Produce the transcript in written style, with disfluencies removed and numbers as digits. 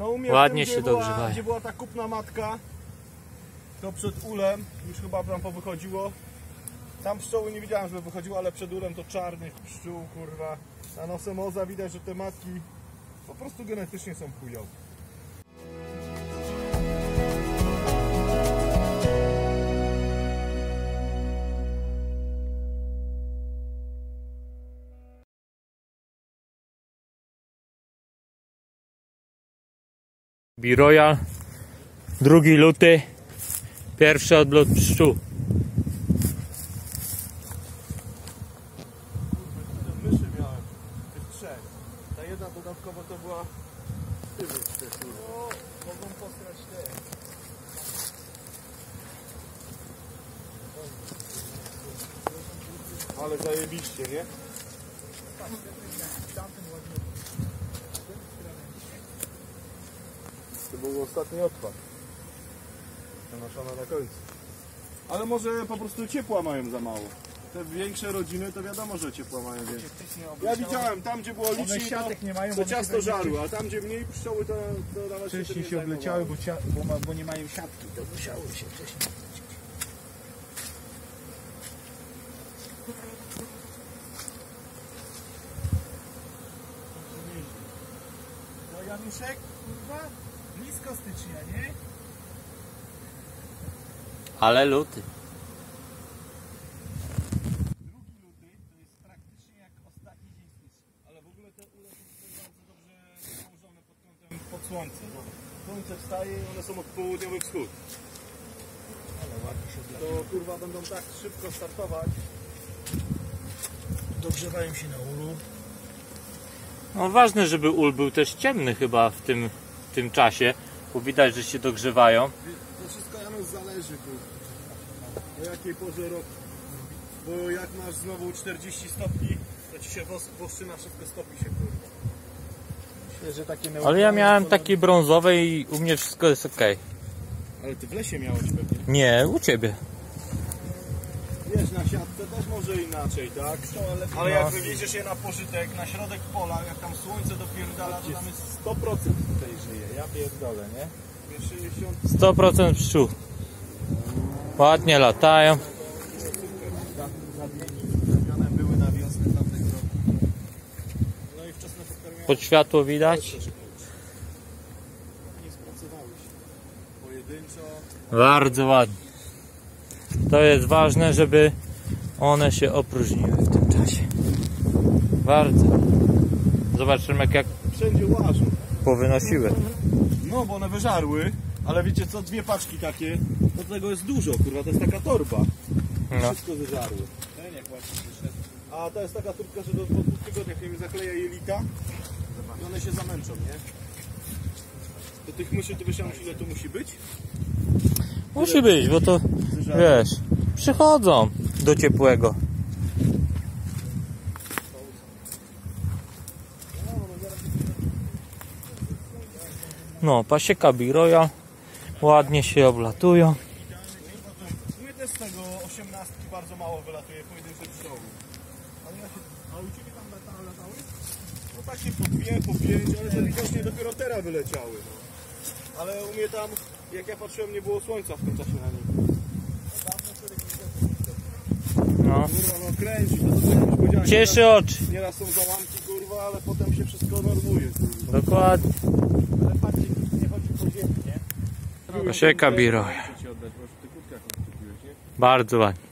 No, ładnie się dogrzewają. Gdzie była ta kupna matka, to przed ulem już chyba tam powychodziło. Tam pszczoły nie widziałem, żeby wychodziło, ale przed ulem to czarnych pszczół, kurwa. Na Nosemoza widać, że te matki po prostu genetycznie są chujowe. BeeRoyal, 2 luty, pierwszy odlot pszczół. Kurde, myszy miałem, tych 3. Ta jedna dodatkowo to była tyły. No, mogą posrać te. Ale zajebiście, nie? To był ostatni odpad. Nanoszona na końcu. Ale może po prostu ciepła mają za mało. Te większe rodziny to wiadomo, że ciepła mają więcej. Ja widziałem, tam gdzie było licznie to ciasto żarło, a tam gdzie mniej pszczoły to nawet się wcześniej się obleciały, bo nie mają siatki, to musiały się wcześniej oblecieć. No Januszek, kurwa? Blisko stycznia, nie? Ale luty. 2 luty to jest praktycznie jak ostatni dzień stycznia. Ale w ogóle te ulety są bardzo dobrze założone pod kątem pod słońce. Słońce wstaje i one są od południowy wschód. Ale ładnie się odlatują. To kurwa będą tak szybko startować. Dogrzewają się na ulu. No ważne, żeby ul był też ciemny chyba w tym czasie, bo widać, że się dogrzewają. To wszystko Janusz zależy, o jakiej porze roku. Bo jak masz znowu 40 stopni, to ci się woszczyna wszystko stopi się. Myślę, że takie neutralne. Ale ja miałem takie brązowe i u mnie wszystko jest ok. Ale ty w lesie miałeś pewnie? Nie, u ciebie. Wiesz, na siatce też może inaczej, tak? Ale jak wywieziesz je na pożytek, na środek pola, jak tam słońce dopierdala, to tam jest 100% tutaj żyje, ja pierdolę, nie? 100% pszczół. Ładnie latają. Zamiany były na wiosnę tamtego roku. No i wczesne podkarmianie. Pod światło widać. Nie spracowały się. Pojedynczo. Bardzo ładnie. To jest ważne, żeby one się opróżniły w tym czasie. Bardzo. Zobaczymy jak wszędzie łażą. Powynosiły. No bo one wyżarły, ale wiecie co, 2 paczki takie, to tego jest dużo, kurwa, to jest taka torba. No. Wszystko wyżarły. A to jest taka turbka, że po 2 tygodniach im zakleja jelita i one się zamęczą, nie? Do tych myszy to wysiąść ile to musi być? Musi być, bo to, wiesz, przychodzą do ciepłego. No, pasieka BeeRoyal, ładnie się oblatują. My też z tego 18 bardzo mało wylatuje pojedyncze pszczoły. A u ciebie tam latały? No takie po 2, po 5, ale to widocznie dopiero teraz wyleciały. Ale u mnie tam, jak ja patrzyłem, nie było słońca w tym czasie na nim. No. Kurwa, no kręci, to cieszy oczy. Nieraz są załamki, kurwa, ale potem się wszystko normuje. Dokładnie. Ale patrzcie, nie chodzi po ziemi, nie? Pasieka BeeRoyal. Bardzo ładnie.